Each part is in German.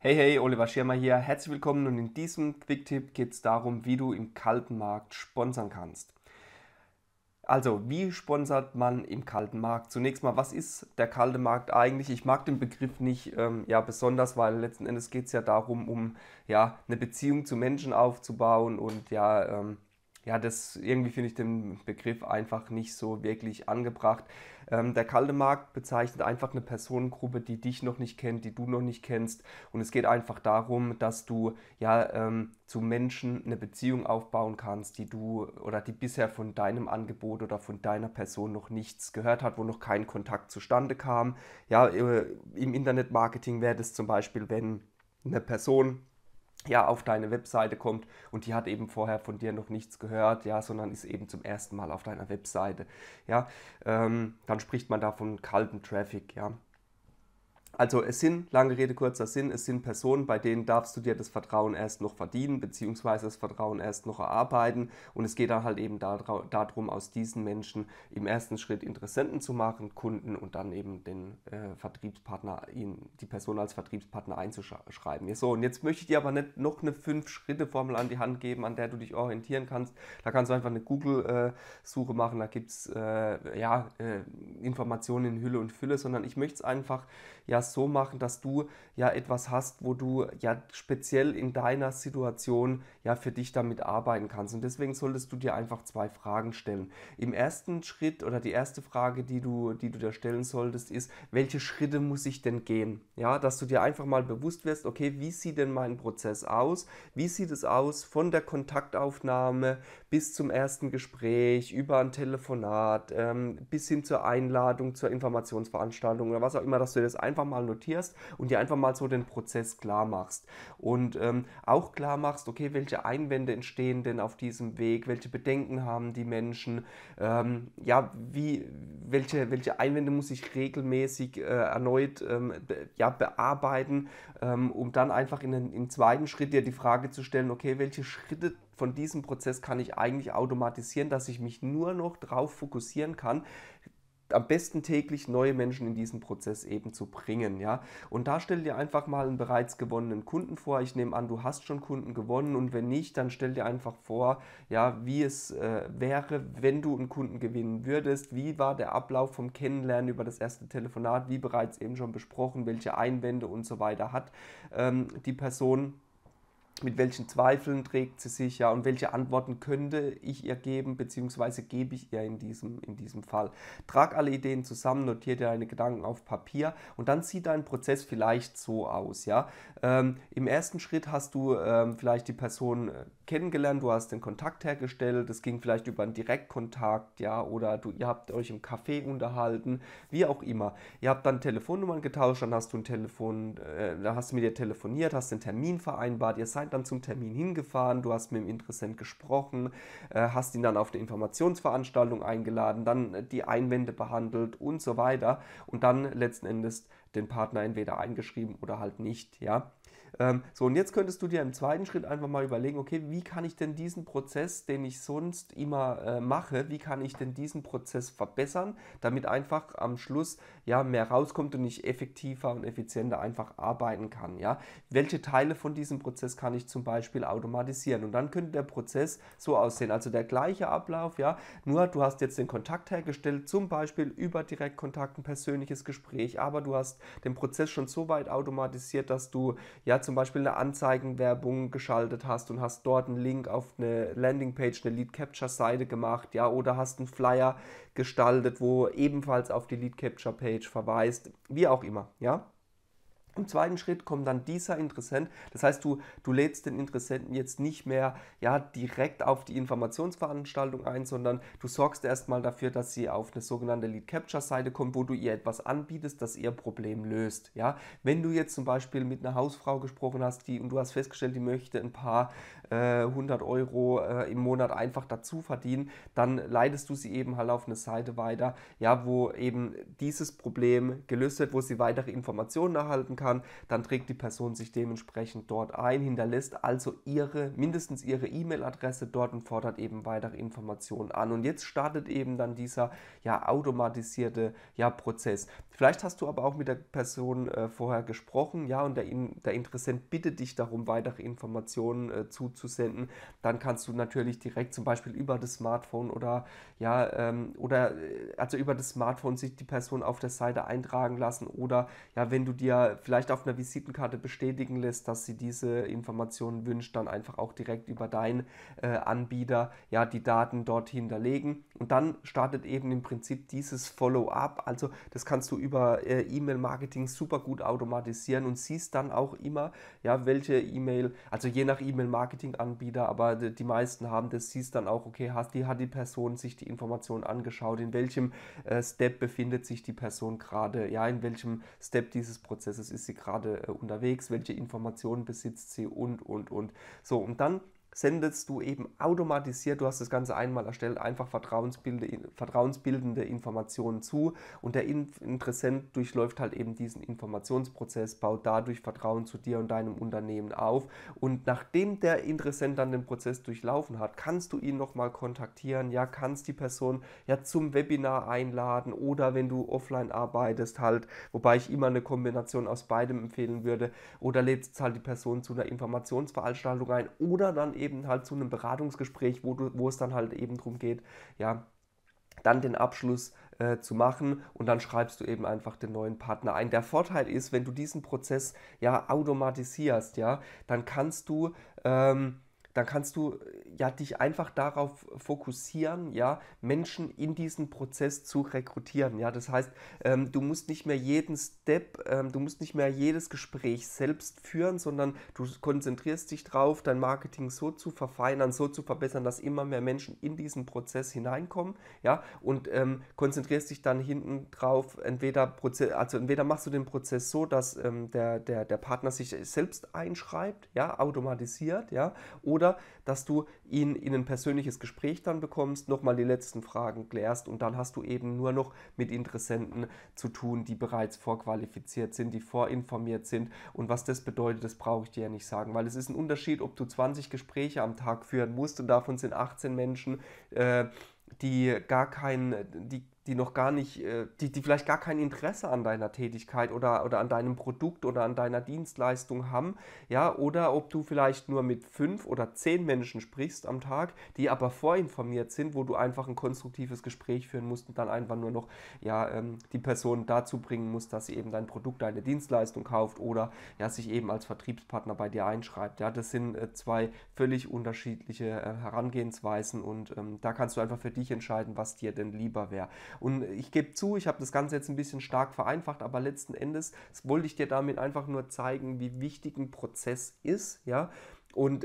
Hey, hey, Oliver Schirmer hier. Herzlich willkommen und in diesem Quick-Tipp geht es darum, wie du im kalten Markt sponsern kannst. Also, wie sponsert man im kalten Markt? Zunächst mal, was ist der kalte Markt eigentlich? Ich mag den Begriff nicht besonders, weil letzten Endes geht es ja darum, eine Beziehung zu Menschen aufzubauen und das irgendwie finde ich den Begriff einfach nicht so wirklich angebracht. Der kalte Markt bezeichnet einfach eine Personengruppe, die dich noch nicht kennt, die du noch nicht kennst. Und es geht einfach darum, dass du zu Menschen eine Beziehung aufbauen kannst, die bisher von deinem Angebot oder von deiner Person noch nichts gehört hat, wo noch kein Kontakt zustande kam. Ja, im Internetmarketing wäre das zum Beispiel, wenn eine Person auf deine Webseite kommt und die hat eben vorher von dir noch nichts gehört, sondern ist eben zum ersten Mal auf deiner Webseite. Dann spricht man da von kaltem Traffic, Also es sind, lange Rede, kurzer Sinn, es sind Personen, bei denen darfst du dir das Vertrauen erst noch verdienen, beziehungsweise das Vertrauen erst noch erarbeiten. Und es geht dann halt eben darum, aus diesen Menschen im ersten Schritt Interessenten zu machen, Kunden und dann eben den die Person als Vertriebspartner einzuschreiben. So, und jetzt möchte ich dir aber nicht noch eine 5-Schritte-Formel an die Hand geben, an der du dich orientieren kannst. Da kannst du einfach eine Google-Suche machen, da gibt es Informationen in Hülle und Fülle, sondern ich möchte es einfach so machen, dass du etwas hast, wo du speziell in deiner Situation für dich damit arbeiten kannst. Und deswegen solltest du dir einfach 2 Fragen stellen. Im ersten Schritt oder die erste Frage, die du dir stellen solltest, ist, welche Schritte muss ich denn gehen? Dass du dir einfach mal bewusst wirst, okay, wie sieht denn mein Prozess aus? Wie sieht es aus von der Kontaktaufnahme bis zum ersten Gespräch, über ein Telefonat, bis hin zur Einladung, zur Informationsveranstaltung oder was auch immer, dass du das einfach mal notierst und dir einfach mal so den Prozess klar machst und auch klar machst, okay, welche Einwände entstehen denn auf diesem Weg, welche Bedenken haben die Menschen, welche Einwände muss ich regelmäßig erneut bearbeiten, um dann einfach im zweiten Schritt dir die Frage zu stellen, okay, welche Schritte von diesem Prozess kann ich eigentlich automatisieren, dass ich mich nur noch darauf fokussieren kann, am besten täglich neue Menschen in diesen Prozess eben zu bringen, Und da stell dir einfach mal einen bereits gewonnenen Kunden vor. Ich nehme an, du hast schon Kunden gewonnen und wenn nicht, dann stell dir einfach vor, wie es wäre, wenn du einen Kunden gewinnen würdest. Wie war der Ablauf vom Kennenlernen über das erste Telefonat, wie bereits eben schon besprochen, welche Einwände und so weiter hat die Person? Mit welchen Zweifeln trägt sie sich, und welche Antworten könnte ich ihr geben, beziehungsweise gebe ich ihr in diesem Fall. Trag alle Ideen zusammen, notiere dir deine Gedanken auf Papier und dann sieht dein Prozess vielleicht so aus, Im ersten Schritt hast du vielleicht die Person kennengelernt, du hast den Kontakt hergestellt, das ging vielleicht über einen Direktkontakt, oder ihr habt euch im Café unterhalten, wie auch immer. Ihr habt dann Telefonnummern getauscht, dann hast du mit ihr telefoniert, hast den Termin vereinbart, ihr seid dann zum Termin hingefahren, du hast mit dem Interessenten gesprochen, hast ihn dann auf eine Informationsveranstaltung eingeladen, dann die Einwände behandelt und so weiter und dann letzten Endes den Partner entweder eingeschrieben oder halt nicht, So, und jetzt könntest du dir im zweiten Schritt einfach mal überlegen, okay, wie kann ich denn diesen Prozess, den ich sonst immer mache, wie kann ich denn diesen Prozess verbessern, damit einfach am Schluss mehr rauskommt und ich effektiver und effizienter einfach arbeiten kann, Welche Teile von diesem Prozess kann ich zum Beispiel automatisieren? Und dann könnte der Prozess so aussehen, also der gleiche Ablauf, nur du hast jetzt den Kontakt hergestellt, zum Beispiel über Direktkontakt, ein persönliches Gespräch, aber du hast den Prozess schon so weit automatisiert, dass du zum Beispiel eine Anzeigenwerbung geschaltet hast und hast dort einen Link auf eine Landingpage, eine Lead-Capture-Seite gemacht, oder hast einen Flyer gestaltet, wo ebenfalls auf die Lead-Capture-Page verweist, wie auch immer, Im zweiten Schritt kommt dann dieser Interessent, das heißt, du lädst den Interessenten jetzt nicht mehr direkt auf die Informationsveranstaltung ein, sondern du sorgst erstmal dafür, dass sie auf eine sogenannte Lead-Capture-Seite kommt, wo du ihr etwas anbietest, das ihr Problem löst. Wenn du jetzt zum Beispiel mit einer Hausfrau gesprochen hast und du hast festgestellt, die möchte ein paar 100 € im Monat einfach dazu verdienen, dann leitest du sie eben halt auf eine Seite weiter, wo eben dieses Problem gelöst wird, wo sie weitere Informationen erhalten kann. Dann trägt die Person sich dementsprechend dort ein, hinterlässt also mindestens ihre E-Mail-Adresse dort und fordert eben weitere Informationen an. Und jetzt startet eben dann dieser automatisierte Prozess. Vielleicht hast du aber auch mit der Person vorher gesprochen, ja, und der Interessent bittet dich darum, weitere Informationen zuzusenden. Dann kannst du natürlich direkt zum Beispiel über das Smartphone oder, ja, also über das Smartphone sich die Person auf der Seite eintragen lassen oder, ja, wenn du dir vielleicht auf einer Visitenkarte bestätigen lässt, dass sie diese Informationen wünscht, dann einfach auch direkt über deinen Anbieter, ja, die Daten dort hinterlegen. Und dann startet eben im Prinzip dieses Follow-up. Also das kannst du über E-Mail-Marketing super gut automatisieren und siehst dann auch immer, ja, welche E-Mail, also je nach E-Mail-Marketing-Anbieter, aber die meisten haben das, siehst dann auch, okay, hat die Person sich die Information angeschaut, in welchem Step befindet sich die Person gerade, ja, in welchem Step dieses Prozesses ist sie gerade unterwegs, welche Informationen besitzt sie und. So, und dann sendest du eben automatisiert, du hast das Ganze einmal erstellt, einfach vertrauensbildende Informationen zu und der Interessent durchläuft halt eben diesen Informationsprozess, baut dadurch Vertrauen zu dir und deinem Unternehmen auf und nachdem der Interessent dann den Prozess durchlaufen hat, kannst du ihn nochmal kontaktieren, ja, kannst die Person ja zum Webinar einladen oder wenn du offline arbeitest halt, wobei ich immer eine Kombination aus beidem empfehlen würde, oder lädst halt die Person zu einer Informationsveranstaltung ein oder dann eben halt zu einem Beratungsgespräch, wo es dann halt eben darum geht, ja, dann den Abschluss zu machen und dann schreibst du eben einfach den neuen Partner ein. Der Vorteil ist, wenn du diesen Prozess ja automatisierst, ja, dann kannst du ja dich einfach darauf fokussieren, ja, Menschen in diesen Prozess zu rekrutieren. Ja, das heißt, du musst nicht mehr jeden Step, du musst nicht mehr jedes Gespräch selbst führen, sondern du konzentrierst dich darauf, dein Marketing so zu verfeinern, so zu verbessern, dass immer mehr Menschen in diesen Prozess hineinkommen, ja, und konzentrierst dich dann hinten drauf, entweder machst du den Prozess so, dass der Partner sich selbst einschreibt, ja, automatisiert, ja, oder dass du ihn in ein persönliches Gespräch dann bekommst, nochmal die letzten Fragen klärst und dann hast du eben nur noch mit Interessenten zu tun, die bereits vorqualifiziert sind, die vorinformiert sind und was das bedeutet, das brauche ich dir ja nicht sagen, weil es ist ein Unterschied, ob du 20 Gespräche am Tag führen musst und davon sind 18 Menschen, die vielleicht gar kein Interesse an deiner Tätigkeit oder an deinem Produkt oder an deiner Dienstleistung haben, ja, oder ob du vielleicht nur mit 5 oder 10 Menschen sprichst am Tag, die aber vorinformiert sind, wo du einfach ein konstruktives Gespräch führen musst und dann einfach nur noch, ja, die Person dazu bringen musst, dass sie eben dein Produkt, deine Dienstleistung kauft oder, ja, sich eben als Vertriebspartner bei dir einschreibt, ja, das sind zwei völlig unterschiedliche Herangehensweisen und da kannst du einfach für dich entscheiden, was dir denn lieber wäre. Und ich gebe zu, ich habe das Ganze jetzt ein bisschen stark vereinfacht, aber letzten Endes wollte ich dir damit einfach nur zeigen, wie wichtig ein Prozess ist, ja, und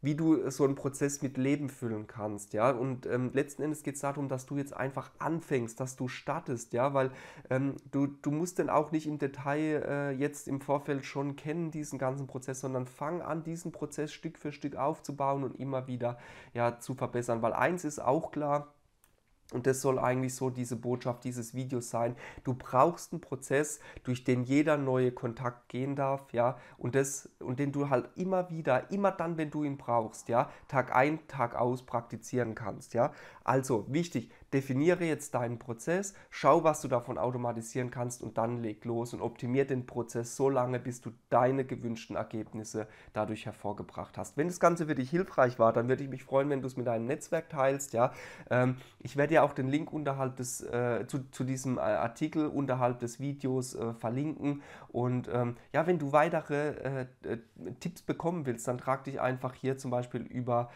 wie du so einen Prozess mit Leben füllen kannst, ja, und letzten Endes geht es darum, dass du jetzt einfach anfängst, dass du startest, ja, weil du musst dann auch nicht im Detail jetzt im Vorfeld schon kennen, diesen ganzen Prozess, sondern fang an, diesen Prozess Stück für Stück aufzubauen und immer wieder, ja, zu verbessern, weil eins ist auch klar, und das soll eigentlich so diese Botschaft dieses Videos sein. Du brauchst einen Prozess, durch den jeder neue Kontakt gehen darf, ja, und den du halt immer wieder, immer dann, wenn du ihn brauchst, ja, Tag ein, Tag aus praktizieren kannst, ja. Also wichtig, definiere jetzt deinen Prozess, schau, was du davon automatisieren kannst und dann leg los und optimiere den Prozess so lange, bis du deine gewünschten Ergebnisse dadurch hervorgebracht hast. Wenn das Ganze für dich hilfreich war, dann würde ich mich freuen, wenn du es mit deinem Netzwerk teilst, ja. Ich werde ja auch den Link unterhalb des, zu diesem Artikel unterhalb des Videos verlinken und ja, wenn du weitere Tipps bekommen willst, dann trag dich einfach hier zum Beispiel über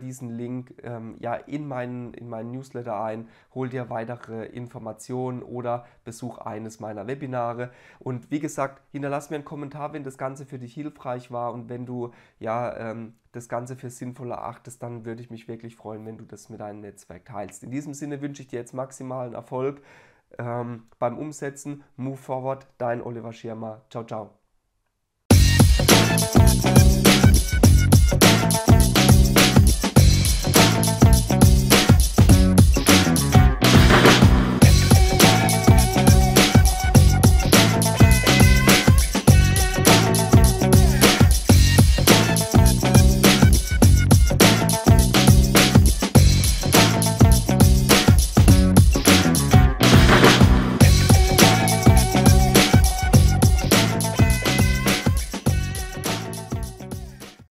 diesen Link ja, in meinen Newsletter ein, hol dir weitere Informationen oder besuch eines meiner Webinare. Und wie gesagt, hinterlass mir einen Kommentar, wenn das Ganze für dich hilfreich war und wenn du, ja, das Ganze für sinnvoll erachtest, dann würde ich mich wirklich freuen, wenn du das mit deinem Netzwerk teilst. In diesem Sinne wünsche ich dir jetzt maximalen Erfolg beim Umsetzen. Move forward, dein Oliver Schirmer. Ciao, ciao.